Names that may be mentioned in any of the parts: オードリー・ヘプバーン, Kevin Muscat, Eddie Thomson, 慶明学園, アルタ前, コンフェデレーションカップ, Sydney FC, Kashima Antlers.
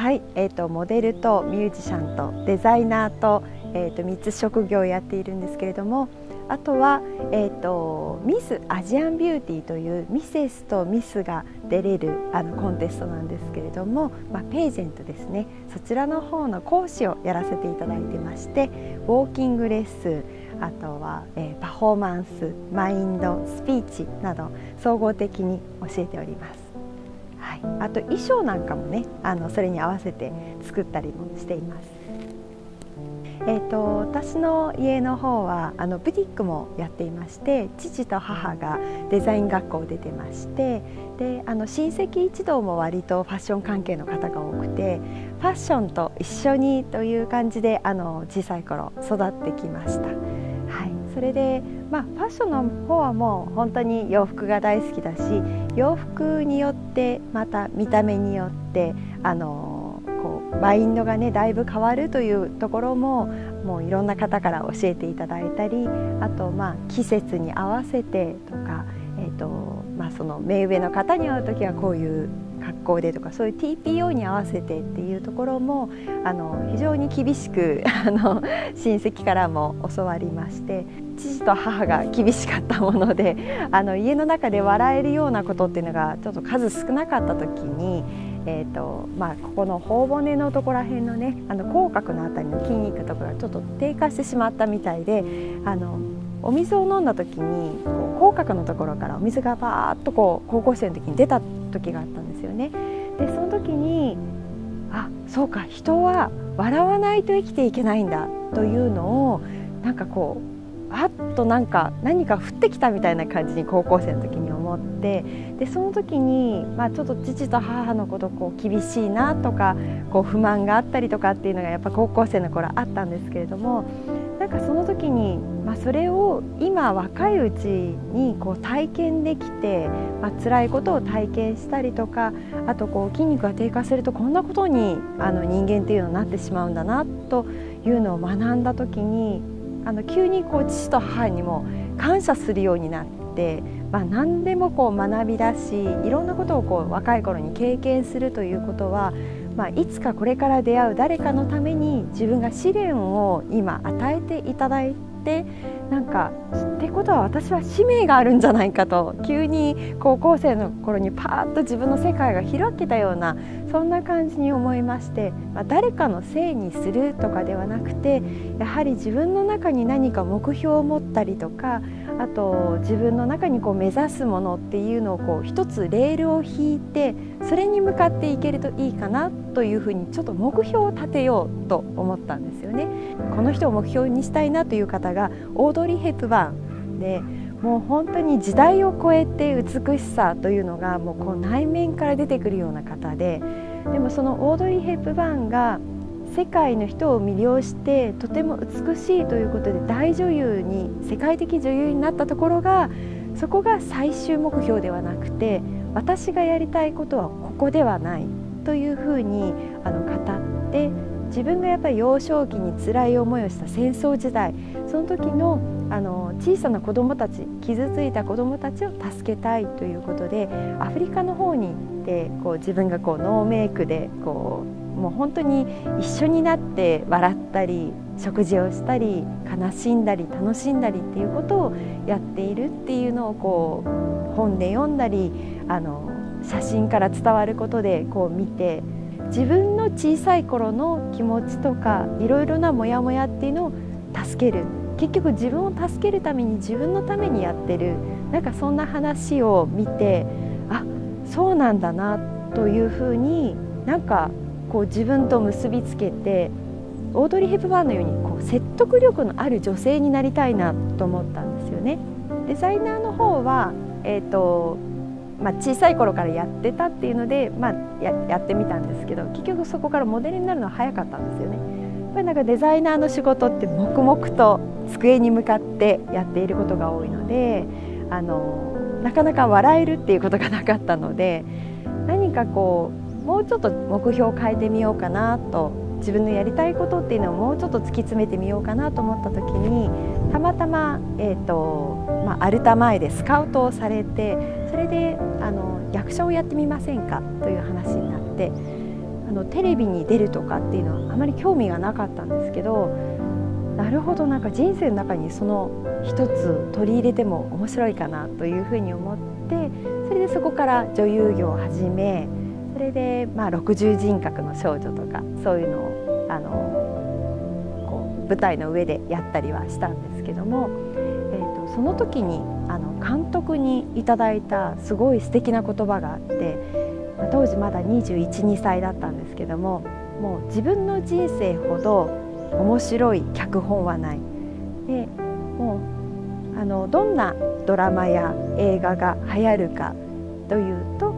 はい、モデルとミュージシャンとデザイナーと、3つ職業をやっているんですけれども、あとは、Ms. Asian Beauty というミセスとミスが出れるコンテストなんですけれども、ページェントですね、そちらの方の講師をやらせていただいてまして、ウォーキングレッスン、あとは、パフォーマンス、マインド、スピーチなど総合的に教えております。はい、あと衣装なんかもね、それに合わせて作ったりもしています。私の家の方はブティックもやっていまして、父と母がデザイン学校を出てまして、で親戚一同も割とファッション関係の方が多くて、ファッションと一緒にという感じで小さい頃育ってきました。はい、それでファッションの方はもう本当に洋服が大好きだし、洋服によってまた見た目によってマインドがねだいぶ変わるというところも、もういろんな方から教えていただいたり、あと季節に合わせてとか、その目上の方に会う時はこういう格好でとか、そういう TPO に合わせてっていうところも非常に厳しく親戚からも教わりまして、父と母が厳しかったもので家の中で笑えるようなことっていうのがちょっと数少なかった時に。ここの頬骨のとこら辺のね口角のあたりの筋肉とかがちょっと低下してしまったみたいで、お水を飲んだ時に口角のところからお水がバーッとこう高校生の時に出た時があったんですよね。でその時に、あ、そうか、人は笑わないと生きていけないんだというのを、なんかこうあっと何か降ってきたみたいな感じに高校生の時に思って、でその時に、ちょっと父と母のこと厳しいなとか不満があったりとかっていうのがやっぱ高校生の頃あったんですけれども、その時に、それを今若いうちに体験できて、辛いことを体験したりとか、あと筋肉が低下するとこんなことに人間っていうのになってしまうんだなというのを学んだ時に、急に父と母にも感謝するようになって。何でも学びだし、いろんなことを若い頃に経験するということは、いつかこれから出会う誰かのために自分が試練を今与えていただいて、ってことは私は使命があるんじゃないかと、急に高校生の頃にパーッと自分の世界が開けたような、そんな感じに思いまして、誰かのせいにするとかではなくて、やはり自分の中に何か目標を持ったりとか、あと自分の中に目指すものっていうのを一つレールを引いて、それに向かっていけるといいかなというふうに、ちょっと目標を立てようと思ったんですよね。この人を目標にしたいなという方がオードリー・ヘプバーンで、もう本当に時代を超えて美しさというのがもう内面から出てくるような方で、でもそのオードリー・ヘプバーンが世界の人を魅了して、とても美しいということで大女優に、世界的女優になったところが、そこが最終目標ではなくて、私がやりたいことはここではないというふうに語って、自分がやっぱり幼少期に辛い思いをした戦争時代、その時の小さな子どもたち、傷ついた子どもたちを助けたいということで、アフリカの方に行って自分がノーメイクでもう本当に一緒になって笑ったり、食事をしたり、悲しんだり楽しんだりっていうことをやっているっていうのを本で読んだり、写真から伝わることで見て、自分の小さい頃の気持ちとかいろいろなモヤモヤっていうのを助ける、結局自分を助けるために、自分のためにやってる、そんな話を見て、あ、そうなんだなというふうに自分と結びつけて、オードリー・ヘプバーンのように説得力のある女性になりたいなと思ったんですよね。デザイナーの方は、小さい頃からやってたっていうので、やってみたんですけど、結局そこからモデルになるのは早かったんですよね。やっぱりデザイナーの仕事って黙々と机に向かってやっていることが多いので、なかなか笑えるっていうことがなかったので、何かもうちょっと目標を変えてみようかなと、自分のやりたいことっていうのをもうちょっと突き詰めてみようかなと思った時に、たまたま、アルタ前でスカウトをされて、それで役者をやってみませんかという話になって、テレビに出るとかっていうのはあまり興味がなかったんですけど、なるほど、なんか人生の中にその一つ取り入れても面白いかなというふうに思って、それでそこから女優業を始め、それで60人格の少女とかそういうのをこう舞台の上でやったりはしたんですけども、その時に監督にいただいたすごい素敵な言葉があって、当時まだ21、22歳だったんですけども、もう自分の人生ほど面白い脚本はない。でもうどんなドラマや映画が流行るかというと、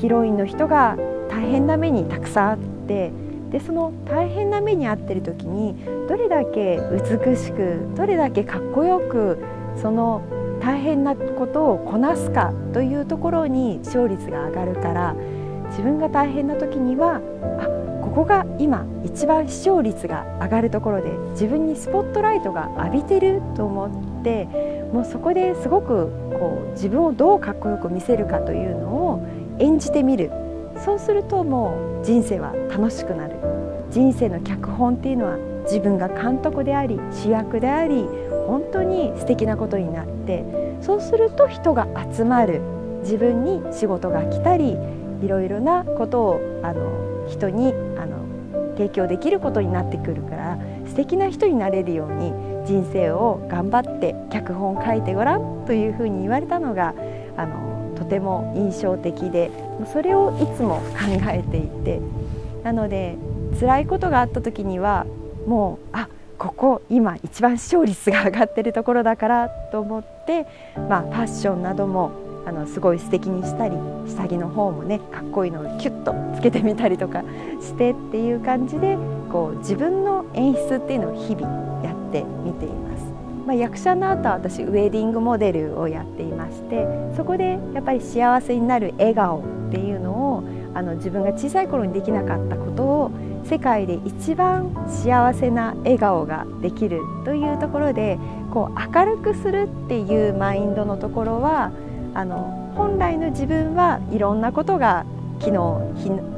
ヒロインの人が大変な目にたくさんあって、でその大変な目に遭ってる時にどれだけ美しく、どれだけかっこよくその大変なことをこなすかというところに勝率が上がるから、自分が大変な時にはここが今一番視聴率が上がるところで、自分にスポットライトが浴びてると思って、もうそこですごくこう自分をどうかっこよく見せるかというのを演じてみる。そうするともう人生は楽しくなる。人生の脚本っていうのは自分が監督であり主役であり、本当に素敵なことになって、そうすると人が集まる。自分に仕事が来たり、いろいろなことを人に提供できることになってくるから、素敵な人になれるように人生を頑張って脚本書いてごらんというふうに言われたのがとても印象的で、それをいつも考えていて、なので辛いことがあった時にはもうここ今一番視聴率が上がってるところだからと思って、ファッションなどもすごい素敵にしたり、下着の方もねかっこいいのをキュッとつけてみたりとかしてっていう感じで、こう自分の演出っていうのを日々やってみています。役者の後は私ウェディングモデルをやっていまして、そこでやっぱり幸せになる笑顔っていうのを自分が小さい頃にできなかったことを、世界で一番幸せな笑顔ができるというところで、こう明るくするっていうマインドのところは、本来の自分はいろんなことが昨日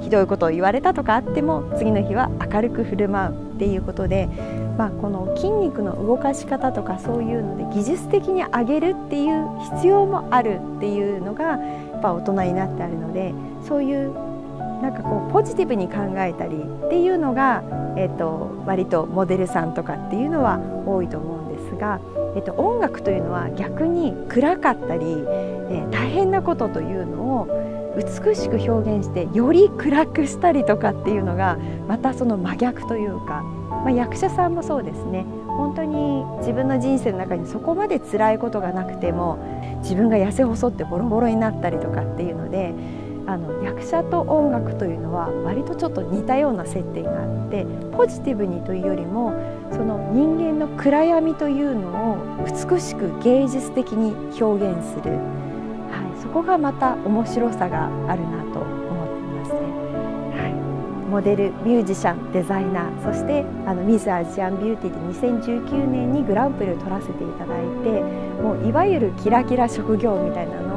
ひどいことを言われたとかあっても、次の日は明るく振る舞うっていうことで、この筋肉の動かし方とかそういうので技術的に上げるっていう必要もあるっていうのがやっぱ大人になってあるので、そういうなんかこうポジティブに考えたりっていうのが、割とモデルさんとかっていうのは多いと思うんですが。音楽というのは逆に暗かったり、大変なことというのを美しく表現してより暗くしたりとかっていうのがまたその真逆というか、役者さんもそうですね。本当に自分の人生の中にそこまで辛いことがなくても、自分が痩せ細ってボロボロになったりとかっていうので、役者と音楽というのは割とちょっと似たような接点があって、ポジティブにというよりもその人間の暗闇というのを美しく芸術的に表現する、そこがまた面白さがあるなと思っていますね。モデル、ミュージシャン、デザイナー、そしてMs. Asian Beautyで2019年にグランプリを取らせていただいて、もういわゆるキラキラ職業みたいなの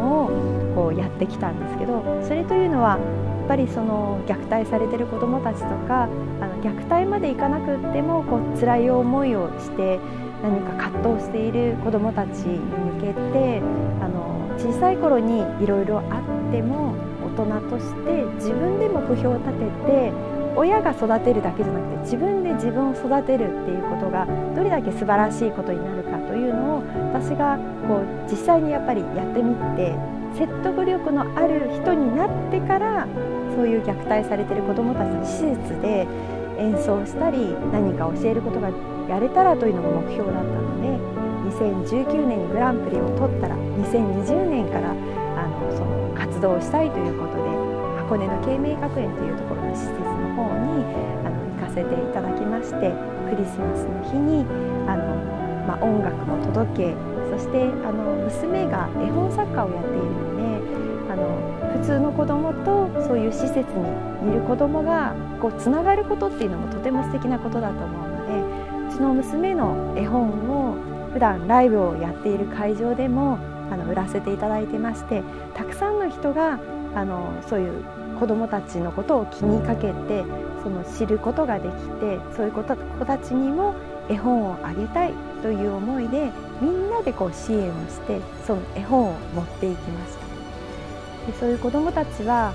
をやってきたんですけど、それというのはやっぱりその虐待されてる子どもたちとか、虐待までいかなくってもこう辛い思いをして何か葛藤している子どもたちに向けて、小さい頃にいろいろあっても大人として自分で目標を立てて、親が育てるだけじゃなくて自分で自分を育てるっていうことがどれだけ素晴らしいことになるかというのを、私がこう実際にやっぱりやってみて、説得力のある人になってから、そういう虐待されている子どもたちの施設で演奏したり何か教えることがやれたらというのが目標だったので、2019年にグランプリを取ったら2020年からその活動をしたいということで、箱根の慶明学園というところの施設の方に行かせていただきまして、クリスマスの日に音楽も届け、そして娘が絵本作家をやっているので、普通の子どもとそういう施設にいる子どもがこうつながることっていうのもとても素敵なことだと思うので、うちの娘の絵本を普段ライブをやっている会場でも売らせていただいてまして、たくさんの人がそういう子どもたちのことを気にかけてその知ることができて、そういう子たちにも絵本をあげたいという思いでみんなでこう支援をしてその絵本を持っていきました。でそういう子どもたちは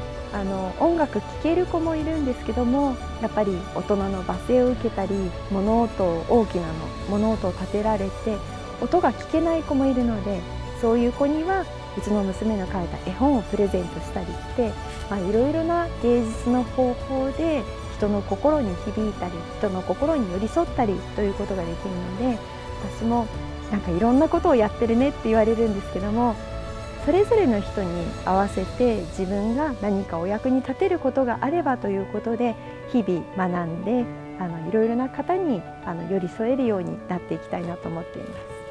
音楽聴ける子もいるんですけども、やっぱり大人の罵声を受けたり大きな物音を立てられて音が聞けない子もいるので、そういう子にはうちの娘の書いた絵本をプレゼントしたりして、いろいろな芸術の方法で人の心に響いたり人の心に寄り添ったりということができるので、私もなんかいろんなことをやってるねって言われるんですけども、それぞれの人に合わせて自分が何かお役に立てることがあればということで日々学んでいろいろな方に寄り添えるようになっていきたいなと思っています。